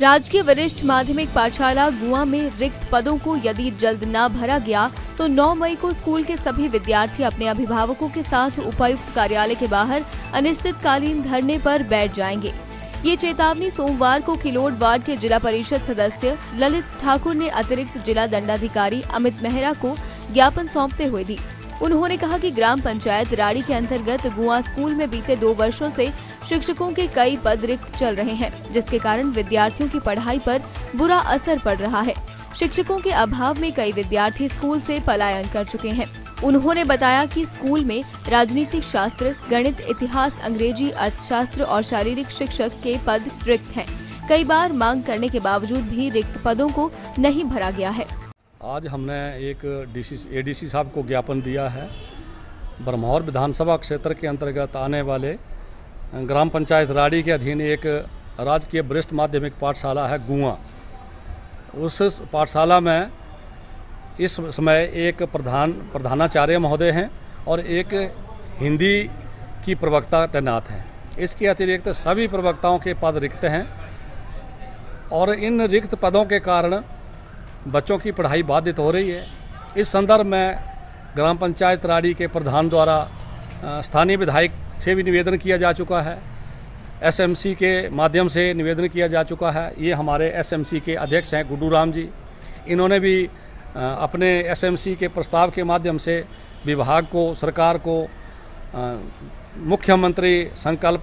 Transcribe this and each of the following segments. राजकीय वरिष्ठ माध्यमिक पाठशाला गुआं में रिक्त पदों को यदि जल्द न भरा गया तो 9 मई को स्कूल के सभी विद्यार्थी अपने अभिभावकों के साथ उपायुक्त कार्यालय के बाहर अनिश्चितकालीन धरने पर बैठ जाएंगे। ये चेतावनी सोमवार को किलोड वार्ड के जिला परिषद सदस्य ललित ठाकुर ने अतिरिक्त जिला दंडाधिकारी अमित मेहरा को ज्ञापन सौंपते हुए दी। उन्होंने कहा कि ग्राम पंचायत राड़ी के अंतर्गत गुआं स्कूल में बीते 2 वर्षों से शिक्षकों के कई पद रिक्त चल रहे हैं, जिसके कारण विद्यार्थियों की पढ़ाई पर बुरा असर पड़ रहा है। शिक्षकों के अभाव में कई विद्यार्थी स्कूल से पलायन कर चुके हैं। उन्होंने बताया कि स्कूल में राजनीतिक शास्त्र, गणित, इतिहास, अंग्रेजी, अर्थशास्त्र और शारीरिक शिक्षक के पद रिक्त हैं। कई बार मांग करने के बावजूद भी रिक्त पदों को नहीं भरा गया है। आज हमने एक एडीसी साहब को ज्ञापन दिया है। ब्रह्मौर विधानसभा क्षेत्र के अंतर्गत आने वाले ग्राम पंचायत राड़ी के अधीन एक राजकीय वरिष्ठ माध्यमिक पाठशाला है गुआं। उस पाठशाला में इस समय एक प्रधानाचार्य महोदय हैं और एक हिंदी की प्रवक्ता तैनात हैं। इसके अतिरिक्त सभी प्रवक्ताओं के पद रिक्त हैं और इन रिक्त पदों के कारण बच्चों की पढ़ाई बाधित हो रही है। इस संदर्भ में ग्राम पंचायत राड़ी के प्रधान द्वारा स्थानीय विधायक से भी निवेदन किया जा चुका है, एसएमसी के माध्यम से निवेदन किया जा चुका है। ये हमारे एसएमसी के अध्यक्ष हैं गुड्डू राम जी, इन्होंने भी अपने एसएमसी के प्रस्ताव के माध्यम से विभाग को, सरकार को मुख्यमंत्री संकल्प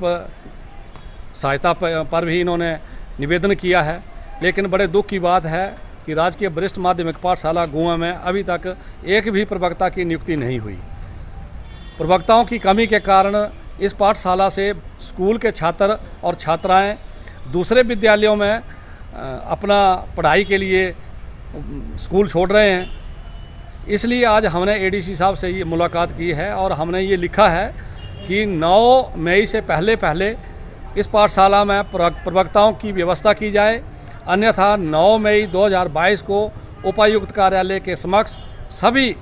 सहायता पर भी इन्होंने निवेदन किया है। लेकिन बड़े दुख की बात है कि राजकीय वरिष्ठ माध्यमिक पाठशाला गुआं में अभी तक एक भी प्रवक्ता की नियुक्ति नहीं हुई। प्रवक्ताओं की कमी के कारण इस पाठशाला से स्कूल के छात्र और छात्राएं दूसरे विद्यालयों में अपना पढ़ाई के लिए स्कूल छोड़ रहे हैं। इसलिए आज हमने एडीसी साहब से ये मुलाकात की है और हमने ये लिखा है कि 9 मई से पहले इस पाठशाला में प्रवक्ताओं की व्यवस्था की जाए, अन्यथा 9 मई 2022 को उपायुक्त कार्यालय के समक्ष सभी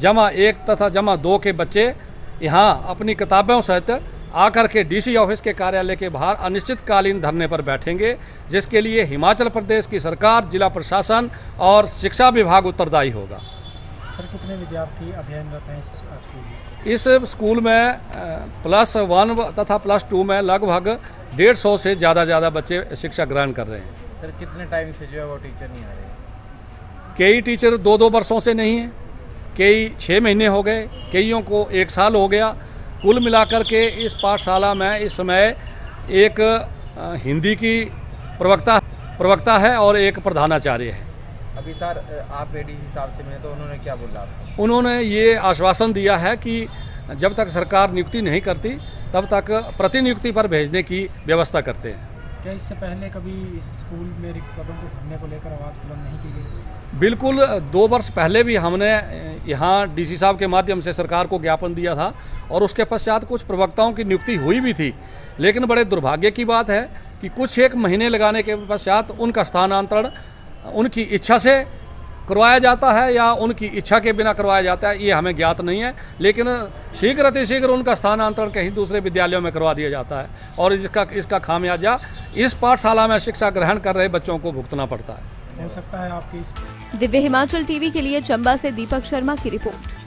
जमा 1 तथा जमा 2 के बच्चे यहाँ अपनी किताबों सहित आकर के डीसी ऑफिस के कार्यालय के बाहर अनिश्चितकालीन धरने पर बैठेंगे, जिसके लिए हिमाचल प्रदेश की सरकार, जिला प्रशासन और शिक्षा विभाग उत्तरदायी होगा। सर, कितने विद्यार्थी अध्ययनरत हैं इस स्कूल में? इस स्कूल में प्लस 1 तथा प्लस 2 में लगभग 150 से ज़्यादा बच्चे शिक्षा ग्रहण कर रहे हैं। सर, कितने टाइम से जो है वो टीचर नहीं आ रहे? कई टीचर 2 वर्षों से नहीं हैं, कई 6 महीने हो गए, कईयों को 1 साल हो गया। कुल मिलाकर के इस पाठशाला में इस समय एक हिंदी की प्रवक्ता है और एक प्रधानाचार्य है। अभी सर आप एडीसी साहब से मिले तो उन्होंने क्या बोला आपको? उन्होंने ये आश्वासन दिया है कि जब तक सरकार नियुक्ति नहीं करती तब तक प्रतिनियुक्ति पर भेजने की व्यवस्था करते हैं। क्या इससे पहले कभी इस स्कूल में रिक्त पदों को भरने को लेकर आवाज़ बुलंद नहीं की गई? बिल्कुल, 2 वर्ष पहले भी हमने यहाँ डीसी साहब के माध्यम से सरकार को ज्ञापन दिया था और उसके पश्चात कुछ प्रवक्ताओं की नियुक्ति हुई भी थी। लेकिन बड़े दुर्भाग्य की बात है कि कुछ 1 महीने लगाने के पश्चात उनका स्थानांतरण उनकी इच्छा से करवाया जाता है या उनकी इच्छा के बिना करवाया जाता है, ये हमें ज्ञात नहीं है। लेकिन शीघ्र अतिशीघ्र उनका स्थानांतरण कहीं दूसरे विद्यालयों में करवा दिया जाता है और इसका खामियाजा इस पाठशाला में शिक्षा ग्रहण कर रहे बच्चों को भुगतना पड़ता है। हो सकता है आपकी दिव्य हिमाचल टीवी के लिए चंबा से दीपक शर्मा की रिपोर्ट।